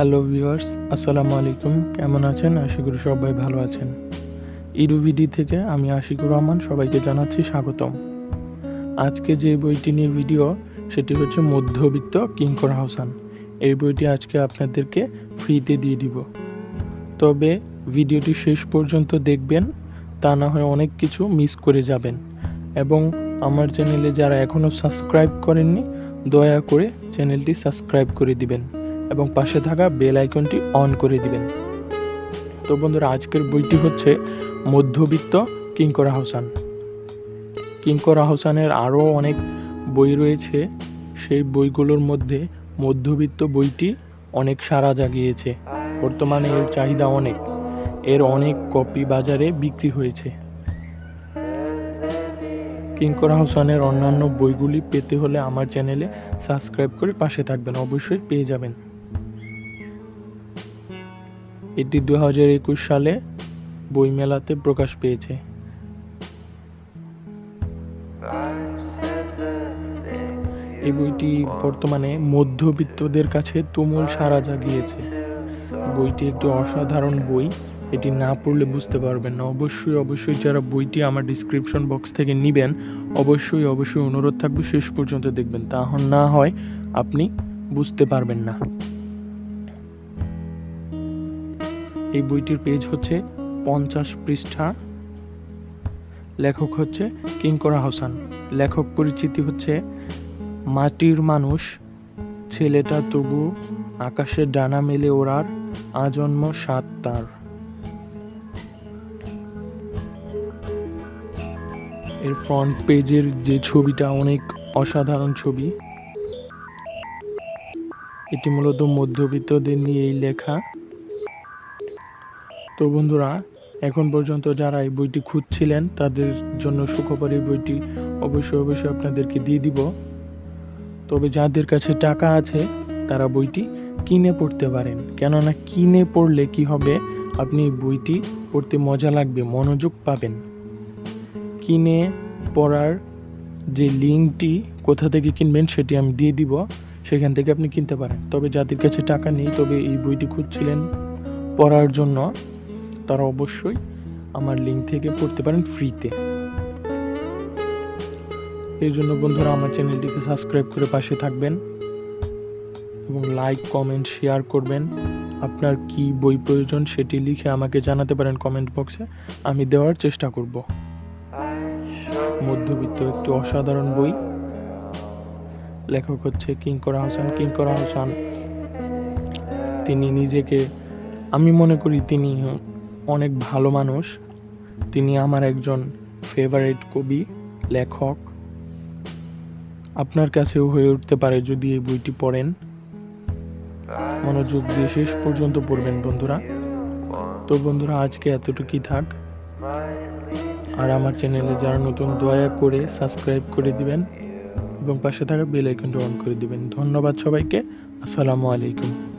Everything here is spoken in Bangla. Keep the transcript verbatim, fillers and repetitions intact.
হ্যালো ভিউয়ার্স, আসসালামু আলাইকুম। কেমন আছেন? আশা করি সবাই ভালো আছেন। ইডুভিডি থেকে আমি আশিকুর রহমান সবাইকে জানাচ্ছি স্বাগতম। আজকে যে বইটি নিয়ে ভিডিও সেটি হচ্ছে মধ্যবিত্ত, কিঙ্কর আহসান। এই বইটি আজকে আপনাদেরকে ফ্রিতে দিয়ে দিব, তবে ভিডিওটি শেষ পর্যন্ত দেখবেন, তা না হয় অনেক কিছু মিস করে যাবেন। এবং আমার চ্যানেলে যারা এখনও সাবস্ক্রাইব করেননি, দয়া করে চ্যানেলটি সাবস্ক্রাইব করে দিবেন এবং পাশে থাকা বেল আইকনটি অন করে দিবেন। তো বন্ধুরা, আজকের বইটি হচ্ছে মধ্যবিত্ত, কিঙ্কর আহসান। কিঙ্কর আহসানের আরও অনেক বই রয়েছে, সেই বইগুলোর মধ্যে মধ্যবিত্ত বইটি অনেক সাড়া জাগিয়েছে। বর্তমানে এর চাহিদা অনেক, এর অনেক কপি বাজারে বিক্রি হয়েছে। কিঙ্কর আহসানের অন্যান্য বইগুলি পেতে হলে আমার চ্যানেলে সাবস্ক্রাইব করে পাশে থাকবেন, অবশ্যই পেয়ে যাবেন। এটি দু হাজার একুশ সালে বইমেলাতে প্রকাশ পেয়েছে। এই বইটি বর্তমানে মধ্যবিত্তদের কাছে তুমুল সাড়া জাগিয়েছে। বইটি একটি অসাধারণ বই, এটি না পড়লে বুঝতে পারবেন না। অবশ্যই অবশ্যই যারা বইটি আমার ডিসক্রিপশন বক্স থেকে নেবেন, অবশ্যই অবশ্যই অনুরোধ থাকবে শেষ পর্যন্ত দেখবেন, তা না হয় আপনি বুঝতে পারবেন না। এই বইটির পেজ হচ্ছে পঞ্চাশ পৃষ্ঠা। লেখক হচ্ছে কিঙ্কর আহসান। লেখক পরিচিতি হচ্ছে মাটির মানুষ, ছেলেটা তবু আকাশে ডানা মেলে ওড়ার আজন্ম সাত তার। এর ফ্রন্ট পেজের যে ছবিটা, অনেক অসাধারণ ছবি। এটি মূলত মধ্যবিত্তদের নিয়েই লেখা। তো বন্ধুরা, এখন পর্যন্ত যারা এই বইটি খুঁজছিলেন তাদের জন্য সুখবর, এই বইটি অবশ্যই অবশ্যই আপনাদেরকে দিয়ে দিব। তবে যাদের কাছে টাকা আছে তারা বইটি কিনে পড়তে পারেন, কেননা কিনে পড়লে কি হবে, আপনি বইটি পড়তে মজা লাগবে, মনোযোগ পাবেন। কিনে পড়ার যে লিঙ্কটি কোথা থেকে কিনবেন সেটি আমি দিয়ে দিব, সেখান থেকে আপনি কিনতে পারেন। তবে যাদের কাছে টাকা নেই, তবে এই বইটি খুঁজছিলেন পড়ার জন্য, তারা অবশ্যই আমার লিঙ্ক থেকে পড়তে পারেন ফ্রিতে। এর জন্য বন্ধুরা আমার চ্যানেলটিকে সাবস্ক্রাইব করে পাশে থাকবেন এবং লাইক, কমেন্ট, শেয়ার করবেন। আপনার কি বই প্রয়োজন সেটি লিখে আমাকে জানাতে পারেন কমেন্ট বক্সে, আমি দেওয়ার চেষ্টা করব। মধ্যবিত্ত একটি অসাধারণ বই। লেখক হচ্ছে কিঙ্কর আহসান। কিঙ্কর আহসান তিনি নিজেকে, আমি মনে করি তিনি অনেক ভালো মানুষ। তিনি আমার একজন ফেভারিট কবি, লেখক। আপনার কাছেও হয়ে উঠতে পারে যদি এই বইটি পড়েন। মনোযোগ দিয়ে শেষ পর্যন্ত পড়বেন বন্ধুরা। তো বন্ধুরা, আজকে এতটুকুই থাক। আর আমার চ্যানেলে যারা নতুন, দয়া করে সাবস্ক্রাইব করে দিবেন এবং পাশে থাকা বেল আইকনটি অন করে দিবেন। ধন্যবাদ সবাইকে। আসসালামু আলাইকুম।